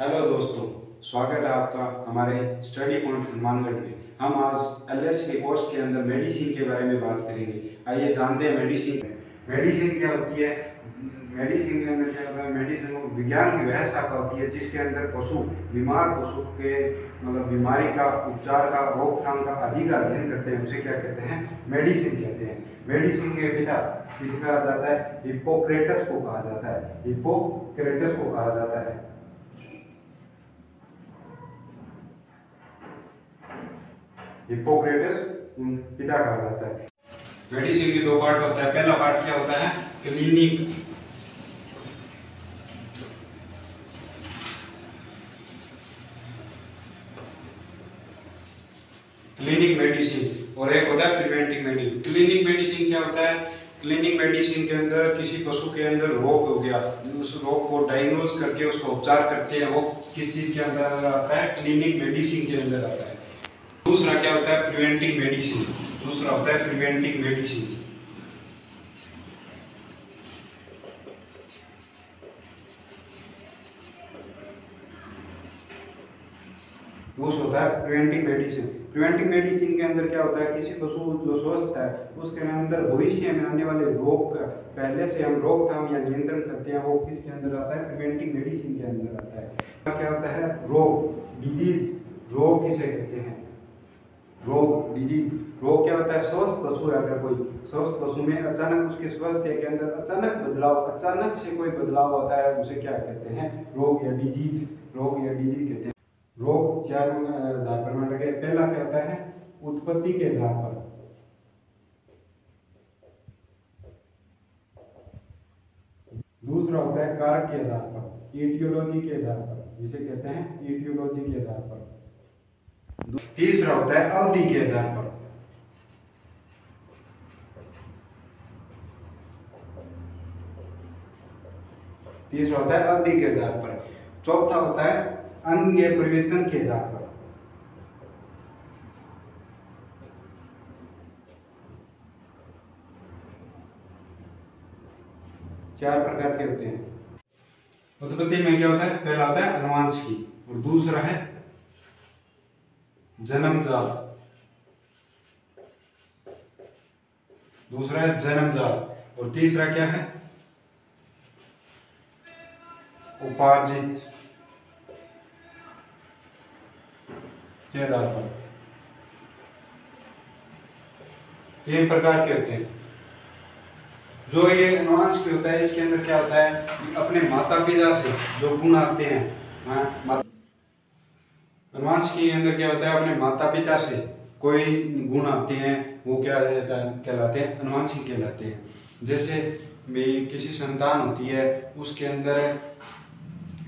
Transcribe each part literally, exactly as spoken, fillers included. Hello दोस्तों, स्वागत है आपका हमारे स्टडी पॉइंट हनुमानगढ़ में। हम आज एलएस के कोर्स के अंदर मेडिसिन के बारे में बात करेंगे। आइए जानते हैं मेडिसिन मेडिसिन क्या होती है। मेडिसिन के अंदर क्या होता है, मेडिसिन विज्ञान की वह शाखा होती है जिसके अंदर पशु बीमार पशु के मतलब बीमारी का उपचार का रोकथाम का अधिक अध्ययन करते हैं, उसे क्या कहते हैं, मेडिसिन कहते हैं। मेडिसिन के पिता किसे कहा जाता है, हिप्पोक्रेटस को कहा जाता है। हिप्पोक्रेटस को कहा जाता है हिप्पोक्रेटस पिता कहा जाता है। मेडिसिन के दो पार्ट होता है। पहला पार्ट क्या होता है, क्लिनिक क्लिनिक मेडिसिन और एक होता है प्रिवेंटिव मेडिसिन। क्लिनिक मेडिसिन क्या होता है, क्लिनिक मेडिसिन के अंदर किसी पशु के अंदर रोग हो गया, उस रोग को डायग्नोज करके उसका उपचार करते हैं। वो किस चीज के अंदर आता है, क्लिनिक मेडिसिन के अंदर आता है। दूसरा क्या होता है, प्रिवेंटिव मेडिसिन। दूसरा होता है प्रिवेंटिव मेडिसिन। दूसरा होता है प्रिवेंटिव मेडिसिन। प्रिवेंटिव मेडिसिन के अंदर क्या होता है, किसी पशु जो स्वस्थ है उसके अंदर भविष्य में आने वाले रोग का पहले से हम रोकथाम या नियंत्रण करते हैं। वो किसके अंदर आता है, प्रिवेंटिव मेडिसिन के अंदर आता है। क्या होता है, रोग, डिजीज। रोग किसे कहते हैं, रोग, डिजीज। रोग क्या होता है, स्वस्थ पशु है, अगर कोई स्वस्थ पशु में अचानक उसके स्वास्थ्य के अंदर अचानक बदलाव अचानक से कोई बदलाव होता है, उसे क्या कहते हैं, रोग या डिजीज। रोग या डिजीज कहते हैं। रोग चार आधार पर माना गया। पहला क्या होता है, उत्पत्ति के आधार पर। दूसरा होता है कारक के आधार पर, एंटियोलॉजी के आधार पर, जिसे कहते हैं एंटियोलॉजी के आधार पर। तीसरा होता है अवधि के आधार पर। तीसरा होता है अवधि के आधार पर। चौथा होता है अंग या परिवर्तन के आधार पर। चार प्रकार के होते हैं उत्पत्ति में। क्या होता है, पहला होता है अनुवांशिकी और दूसरा है जन्मजात, दूसरा है जन्मजात और तीसरा क्या है, उपार्जित के आधार पर। तीन प्रकार के होते हैं। जो ये अनुवांशिक होता है, इसके अंदर क्या होता है, अपने माता पिता से जो गुण आते हैं। हाँ, अनुवांशिकी के अंदर क्या होता है, अपने माता पिता से कोई गुण आते हैं वो क्या कहलाते हैं, अनुवांशिकी कहलाते हैं। जैसे किसी संतान होती है उसके अंदर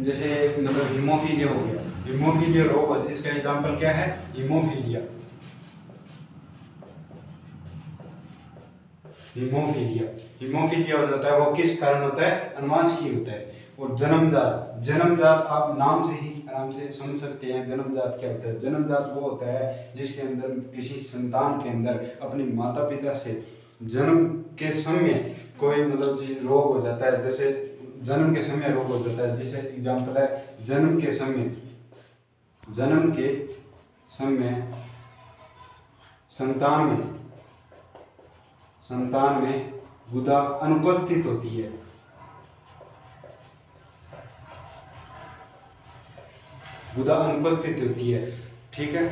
जैसे मतलब हीमोफीलिया हो गया, हीमोफीलिया रोग, इसका एग्जांपल क्या है, हीमोफीलिया। हीमोफीलिया हीमोफीलिया हो जाता है, वो किस कारण होता है, अनुवांशिकी होता है। और जन्मजात, जन्मजात आप नाम से ही आराम से समझ सकते हैं जन्मजात क्या होता है। जन्मजात वो होता है जिसके अंदर किसी संतान के अंदर अपने माता पिता से जन्म के समय कोई मतलब रोग हो जाता है। जैसे जन्म के समय रोग हो जाता है, जिसे एग्जांपल है जन्म के समय जन्म के समय संतान में संतान में गुदा अनुपस्थित होती है। गुदा अनुपस्थित होती है, ठीक है।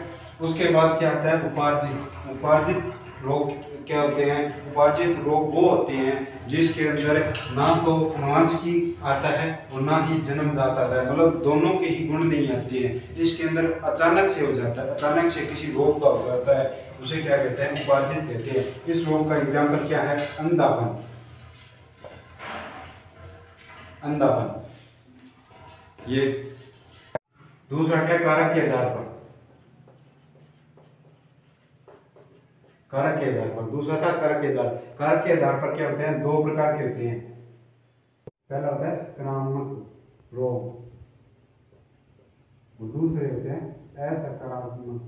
उसके बाद क्या आता है, उपार्जित। उपार्जित रोग क्या होते हैं, उपार्जित रोग वो होते हैं जिसके अंदर ना तो अनुवांशिकी आता है और ना ही जन्मजात आता है, मतलब दोनों के ही गुण नहीं आते हैं। इसके अंदर अचानक से हो जाता है, अचानक से किसी रोग का हो जाता है, उसे क्या कहते हैं, उपार्जित कहते हैं। इस रोग का एग्जाम्पल क्या है, अंधापन। अंधापन ये दूसरा क्या, कारक के आधार पर। कारक के आधार पर दूसरा था कारक के आधार। कारक के आधार पर क्या होते हैं, दो प्रकार के होते हैं। पहला होता है सकारात्मक रोग और दूसरे होते हैं असकारात्मक।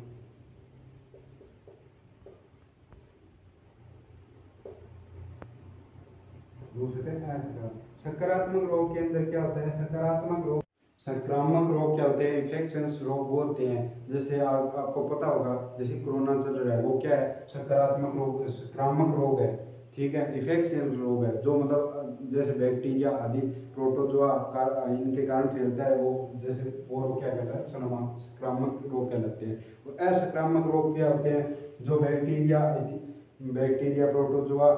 दूसरे सकारात्मक रोग के अंदर क्या होता है, सकारात्मक रोग संक्रामक रोग क्या होते हैं, इन्फेक्शंस रोग वो होते हैं, जैसे आप, आपको पता होगा जैसे कोरोना चल रहा है वो क्या है, सकारात्मक रोग, संक्रामक रोग है, ठीक है। इन्फेक्शंस रोग है जो मतलब जैसे बैक्टीरिया आदि प्रोटोजोआ इनके कारण फैलता है, वो जैसे वो क्या कहता है संक्रामक रोग कहलाते हैं। और असंक्रामक रोग क्या होते हैं, जो बैक्टीरिया बैक्टीरिया प्रोटोजोआ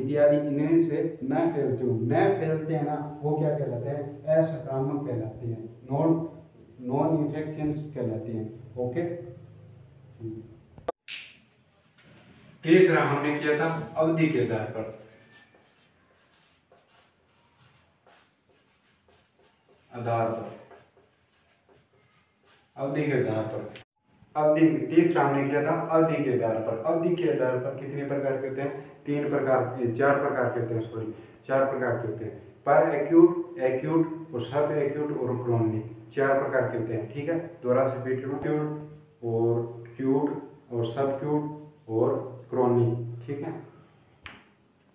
इत्यादि इन्हें से न फैलते हो न फैलते हैं ना, वो क्या कहलाते हैं, असंक्रामक कहलाते हैं, नॉन नॉन इन्फेक्शंस कहलाते हैं। ओके, तीसरा हमने किया था अवधि के आधार पर। आधार पर अवधि के आधार पर अवधि तीसरा हमने किया था अवधि के आधार पर। अवधि के आधार पर कितने प्रकार के होते हैं, तीन प्रकार के, चार प्रकार के होते हैं, सॉरी चार प्रकार के होते हैं, पर एक्यूट, एक्यूट और सब एक्यूट और क्रोनिक, चार प्रकार के होते हैं, ठीक है। दोबारा से रिपीट, एक्यूट और क्यूट और सब क्यूट और क्रोनिक, ठीक है,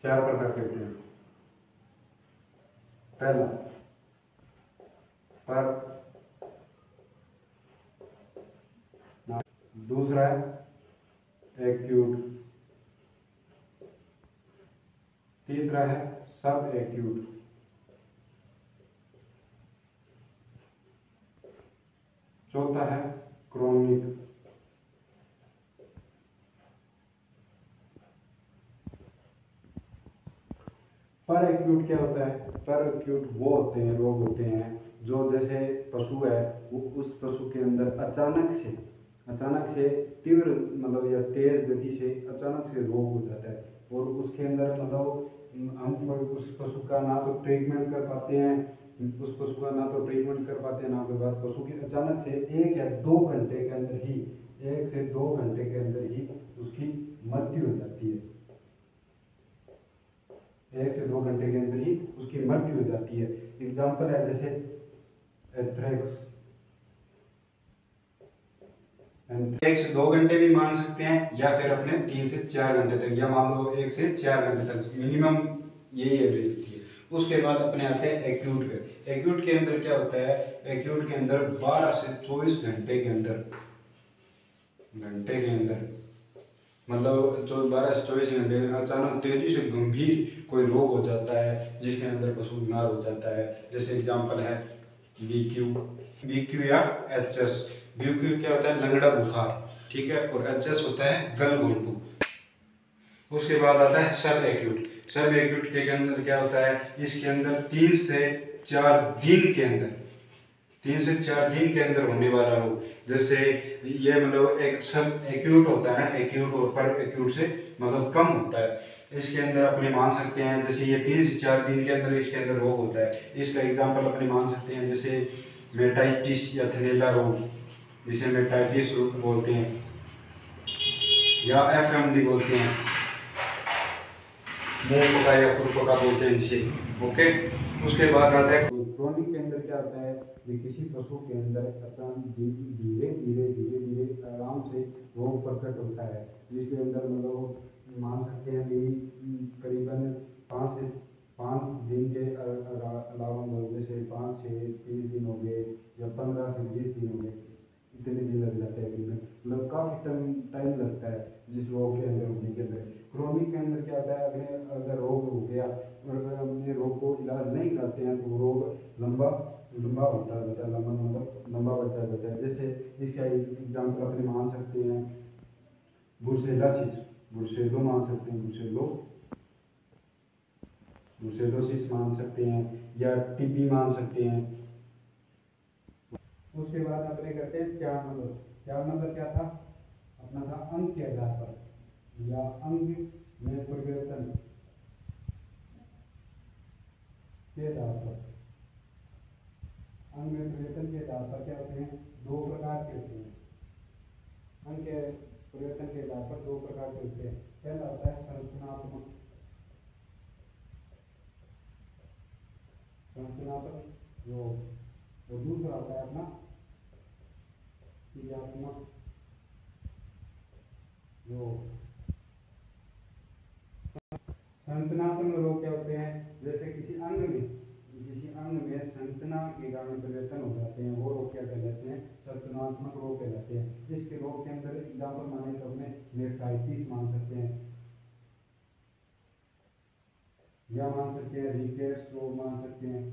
चार प्रकार के होते हैं। पहला पर, दूसरा है एक्यूट, तीसरा है सब एक्यूट, चौथा है क्रोनिक। पर एक्यूट क्या होता है, पर एक्यूट वो होते हैं रोग होते हैं जो जैसे पशु है वो उस पशु के अंदर अचानक से अचानक से तीव्र मतलब या तेज गति से अचानक से रोग हो जाता है और उसके अंदर मतलब हम उस पशु का ना तो ट्रीटमेंट कर पाते हैं, उस पशु का ना तो ट्रीटमेंट कर पाते हैं ना के बाद पशु के अचानक से एक या दो घंटे के अंदर ही एक से दो घंटे के अंदर ही उसकी मृत्यु हो जाती है, एक से दो घंटे के अंदर ही उसकी मृत्यु हो जाती है। एग्जाम्पल है जैसे एंथ्रेक्स, एक से दो घंटे भी मान सकते हैं या फिर अपने तीन से चार घंटे तक, या मान लो एक से चार घंटे तक मिनिमम यही एवरेज होती है। उसके बाद अपने आते हैं एक्यूट पे। एक्यूट के अंदर क्या होता है, एक्यूट के अंदर बारह से चौबीस घंटे के अंदर घंटे के अंदर मतलब जो बारह से चौबीस घंटे अचानक तेजी से गंभीर कोई रोग हो जाता है जिसके अंदर पशु बीमार हो जाता है। जैसे एग्जाम्पल है बी क्यू बी क्यू या एच एस। बी क्यू क्या होता है, लंगड़ा बुखार, ठीक है, और एच एस होता है गलघोंटू। उसके बाद आता है सब एक्यूट। सब एक्यूट के अंदर क्या होता है, इसके अंदर तीन से चार दिन के अंदर तीन से चार दिन के अंदर होने वाला हो, जैसे ये मतलब एक सब एक्यूट होता है ना, एक्यूट और पर एक्यूट से मतलब कम होता है। इसके अंदर अपने मान सकते हैं जैसे ये तीन से चार दिन के अंदर इसके अंदर रोग होता है। इसका एग्जांपल अपने मान सकते हैं जैसे मेटाइटिस या थनेला रोग, जिसे मेटाइटिस रोग बोलते हैं या एफ एम डी बोलते हैं, मुँह पका या खुर पका बोलते हैं जिसे। ओके, उसके बाद आता है क्रोनिक के अंदर क्या होता है, ये किसी पशु के अंदर अचानक धीरे धीरे धीरे धीरे आराम से रोग प्रकट होता है, जिसके अंदर मतलब मान सकते हैं कि करीबन पाँच से पाँच दिन के अलावा जैसे पाँच से तीस दिन हो गए या पंद्रह से बीस दिन हो गए, इतने दिन लग जाते हैं, मतलब काफ़ी टाइम लगता है जिस रोग के अंदर होने के अंदर। क्रोनिक के अंदर क्या होता है, अगर अगर रोग हो गया और अगर हमने रोग को इलाज नहीं करते हैं तो रोग लंबा लंबा बढ़ता जाता है, लंबा मतलब लंबा बढ़ता जाता है। जैसे इसका एग्जाम्पल अपने मान सकते हैं ब्रुसेलोसिस, ब्रुसेलो मान सकते हैं, ब्रुसेलो ब्रुसेलोसिस मान सकते हैं, या टीबी मान सकते हैं। उसके बाद अपने करते हैं चार नंबर। चार नंबर क्या था अपना, था अंग के आधार पर या अंग में परिवर्तन के आधार पर। अंग में परिवर्तन के आधार पर क्या होते हैं, दो प्रकार के होते हैं। अंग के परिवर्तन के आधार पर दो प्रकार के होते हैं। पहला होता है संरचनात्मक, संरचनात्मक रोग, और दूसरा होता है अपना क्रियात्मक रोग। संरचनात्मक रोग क्या होते हैं, जैसे किसी अंग में किसी अंग में संरचना ना कीटाणु प्रदर्शन हो जाते हैं, वो रोग क्या कहलाते हैं, संतुलनात्मक रोग कहलाते हैं। जिसके रोग के अंदर एग्जाम्पल माने तो अपने मेटाइटिस मान सकते हैं, या मान सकते हैं रिकेट्स रोग मान सकते हैं,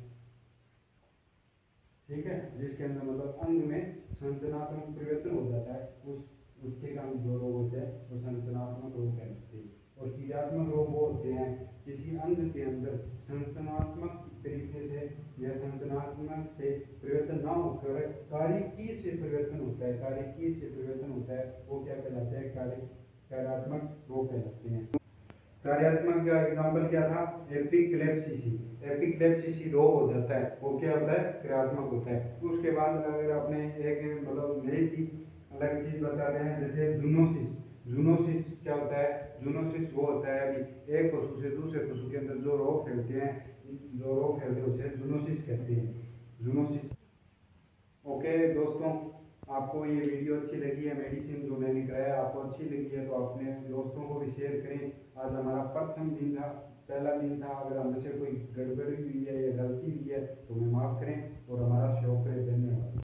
ठीक है। जिसके अंदर मतलब अंग में संरचनात्मक परिवर्तन हो जाता है, उस उसके कारण जो रोग होते हैं वो संरचनात्मक रोग कहलाते हैं। और क्रियात्मक रोग वो होते हैं किसी अंग के अंदर संरचनात्मक तरीके से या संरचनात्मक से परिवर्तन ना होकर कारिकी से परिवर्तन होता है, कारिकी से परिवर्तन होता है, वो क्या कहलाते हैं, कार्य कार्यात्मक रोग कहलाते हैं। कार्यात्मक का एग्जाम्पल क्या था, एपिलेप्सी। एपिलेप्सी रोग हो जाता है, वो क्या होता है, कार्यात्मक होता है। उसके बाद अगर आपने एक मतलब नई चीज अलग चीज बता रहे हैं, जैसे जूनोसिस। जूनोसिस क्या होता है, जूनोसिस वो होता है अभी एक पशु से दूसरे पशु के अंदर जो रोग फैलते हैं, जो रोग फैलते हैं उसे जूनोसिस कहते हैं, जूनोसिस। ओके दोस्तों, आपको ये वीडियो अच्छी लगी है, मेडिसिन जो मैंने कराया आपको अच्छी लगी है तो अपने दोस्तों को भी शेयर करें। आज हमारा प्रथम दिन था, पहला दिन था, अगर हमसे कोई गड़बड़ी हुई है या गलती हुई है तो हमें माफ़ करें।